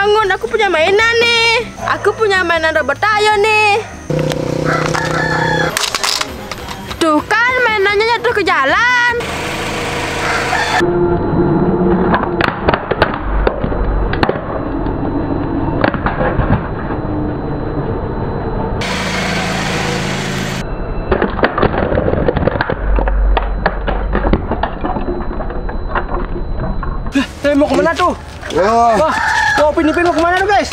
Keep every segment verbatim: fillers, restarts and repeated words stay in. bangun, aku punya mainan nih. Aku punya mainan robot Tayo nih. Tuh kan mainannya jatuh ke jalan. Eh, mau kemana tuh? Wah, wah, tuh Upin Ipin mau kemana tuh, guys?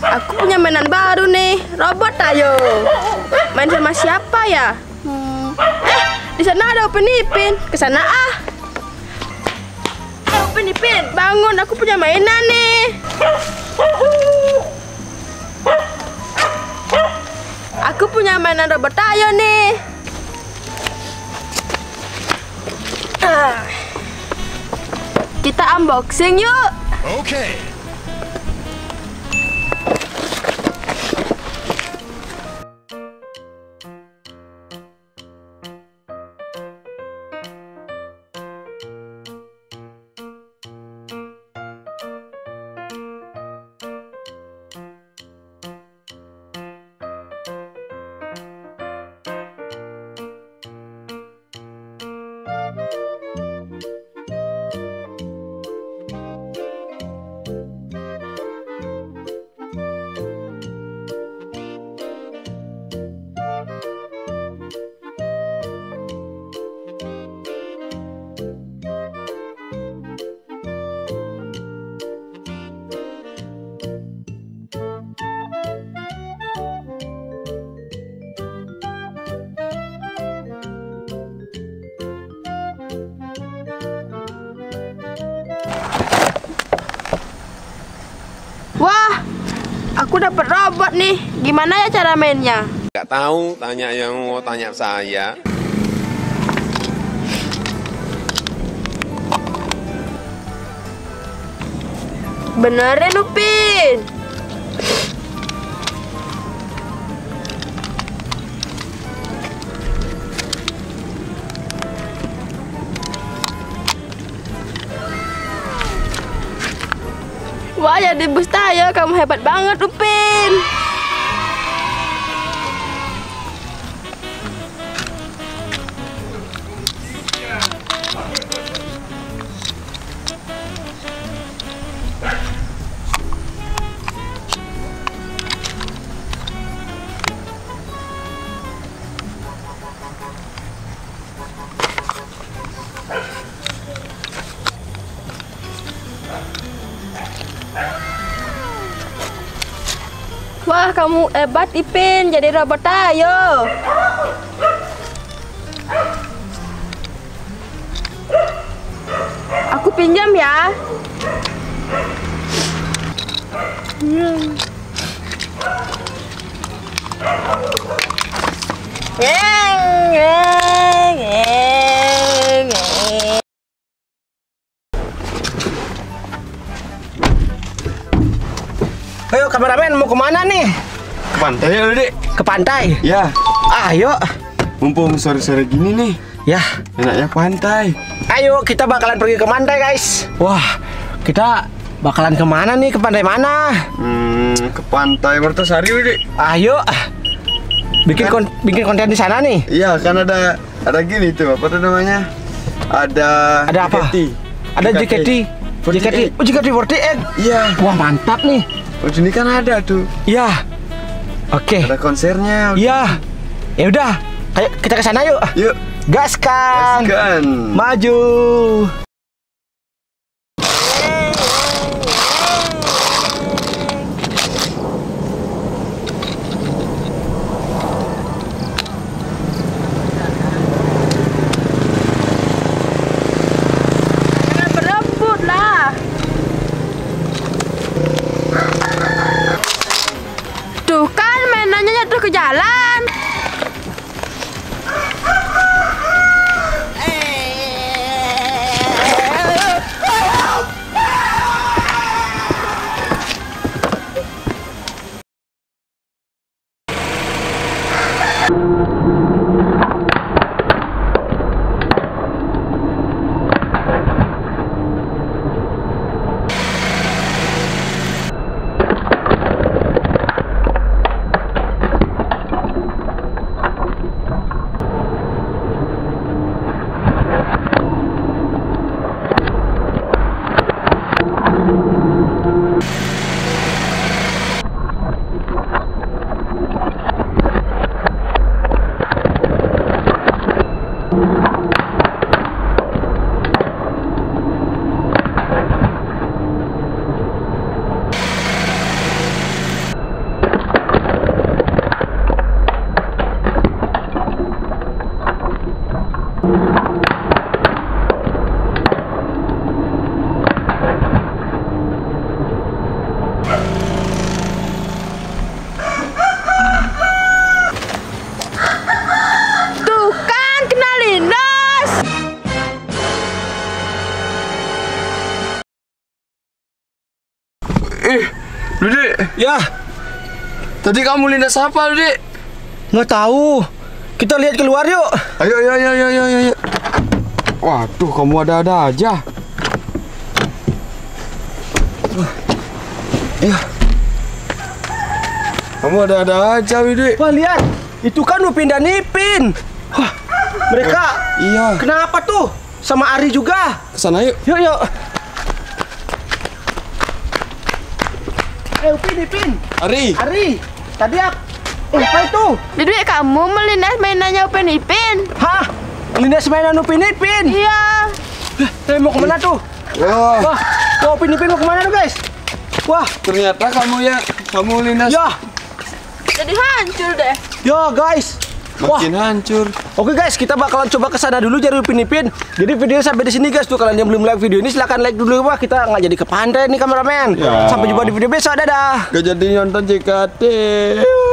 Aku punya mainan baru nih, robot Tayo. Main sama siapa ya? Hmm. Eh, di sana ada Upin Ipin. Ke sana ah. Eh, Upin Ipin, bangun, aku punya mainan nih. Aku punya mainan robot Tayo nih. Ah. Kita unboxing yuk. Oke. Okay. Wah, aku dapat robot nih. Gimana ya cara mainnya? Gak tahu, tanya yang mau tanya saya. Beneran Upin. Wah, jadi bus Tayo, kamu hebat banget Upin. Wah, kamu hebat Ipin, jadi robot Tayo. Aku pinjam ya. Ayo kameramen, mau kemana nih? Ke pantai ya, Dek. Ke pantai? Ya. Ayo. Mumpung sore-sore gini nih. Ya. Enaknya pantai. Ayo, kita bakalan pergi ke pantai, guys. Wah, kita bakalan kemana nih? Ke pantai mana? Hmm, ke pantai Mertasari, Dek. Ayo. Bikin kon bikin konten di sana nih. Iya, kan ada ada gini tuh. Apa tuh namanya? Ada Ada apa? Ada J K T. J K T. Oh, J K T empat delapan. Iya. Wah, mantap nih. Oh, ini kan ada tuh. Iya. Oke. Okay. Ada konsernya. Iya. Ya udah, ayo kita ke sana yuk. Yuk. Gaskan. Gaskan. Maju. Ke jalan. Ya, tadi kamu lindas apa, Dek? Nggak tahu. Kita lihat keluar yuk. Ayo, ayo, ayo, ayo, ayo. Waduh, kamu ada-ada aja. Iya. Kamu ada-ada aja, Dek. Wah, lihat. Itu kan Upin dan Ipin. Wah, mereka. Oh, iya. Kenapa tuh? Sama Ari juga. Kesana yuk. Yuk, yuk. Eh, Upin, Ipin. Ari. Ari. Tadi aku... Eh, apa itu? Duduk, kamu melindas mainannya Upin, Ipin. Hah? Melindas mainan Upin, Ipin? Iya. Eh, mau kemana tuh? Wah. Wah, tuh Upin, Ipin mau kemana tuh, guys? Wah. Ternyata kamu ya, kamu lindas. Ya. Jadi hancur deh. Ya, guys. Makin Wah. hancur. Oke guys, kita bakalan coba kesana dulu cari Upin Ipin. Jadi video sampai di sini guys. Tuh kalian yang belum like video ini silahkan like dulu. Wah, kita nggak jadi kepandai nih kameramen. Ya. Sampai jumpa di video besok. Dadah. Gak jadi nonton J K T.